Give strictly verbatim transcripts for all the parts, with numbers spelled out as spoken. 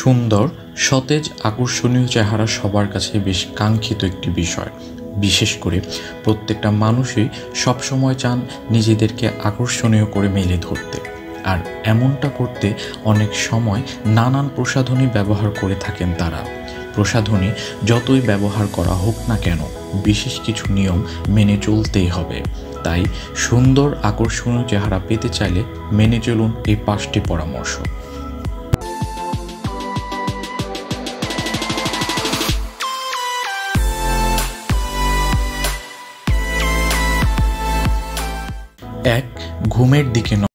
সুন্দর সতেজ আকর্ষণীয় চেহারা সবার কাছে বেশ কাঙ্ক্ষিত একটি বিষয়। বিশেষ করে প্রত্যেকটা মানুষই সবসময় চান নিজেদেরকে আকর্ষণীয় করে মেলে ধরতে, আর এমনটা করতে অনেক সময় নানান প্রসাধনী ব্যবহার করে থাকেন তারা। প্রসাধনী যতই ব্যবহার করা হোক না কেন বিশেষ কিছু নিয়ম মেনে চলতেই হবে। তাই সুন্দর আকর্ষণীয় চেহারা পেতে চাইলে মেনে চলুন এই পাঁচটি পরামর্শ। এক, ঘুমের দিকে নজর।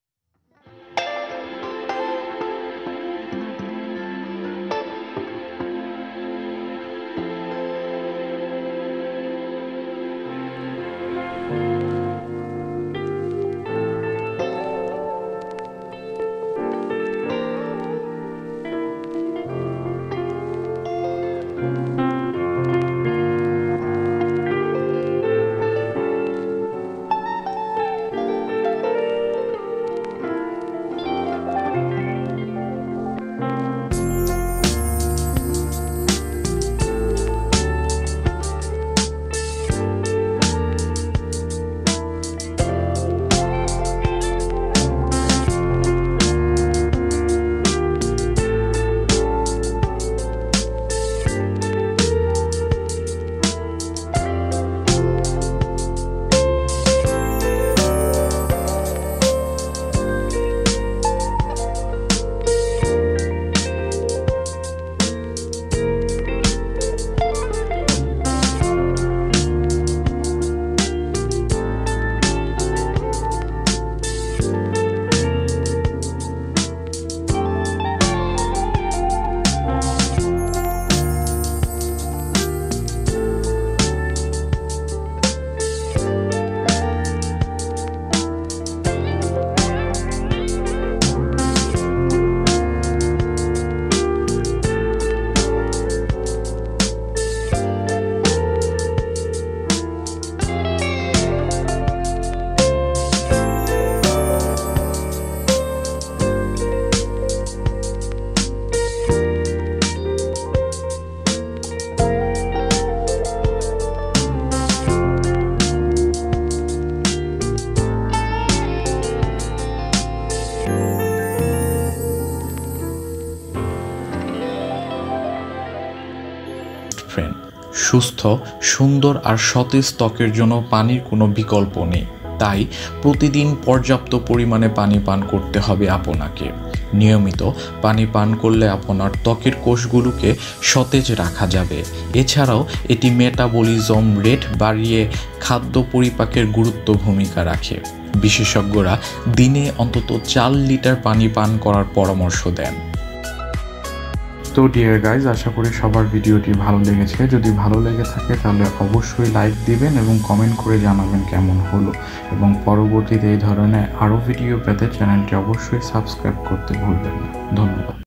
সুস্থ সুন্দর আর সতেজ ত্বকের জন্য পানির কোনো বিকল্প নেই, তাই প্রতিদিন পর্যাপ্ত পরিমাণে পানি পান করতে হবে আপনাকে। নিয়মিত পানি পান করলে আপনার ত্বকের কোষগুলোকে সতেজ রাখা যাবে। এছাড়াও এটি মেটাবলিজম রেট বাড়িয়ে খাদ্য পরিপাকের গুরুত্ব ভূমিকা রাখে। বিশেষজ্ঞরা দিনে অন্তত চার লিটার পানি পান করার পরামর্শ দেন। তো ডিয়ার গাইজ, আশা করি সবার ভিডিওটি ভালো লেগেছে। যদি ভালো লেগে থাকে তাহলে অবশ্যই লাইক দিবেন এবং কমেন্ট করে জানাবেন কেমন হলো, এবং পরবর্তীতে এই ধরনের আরও ভিডিও পেতে চ্যানেলটি অবশ্যই সাবস্ক্রাইব করতে ভুলবেন না। ধন্যবাদ।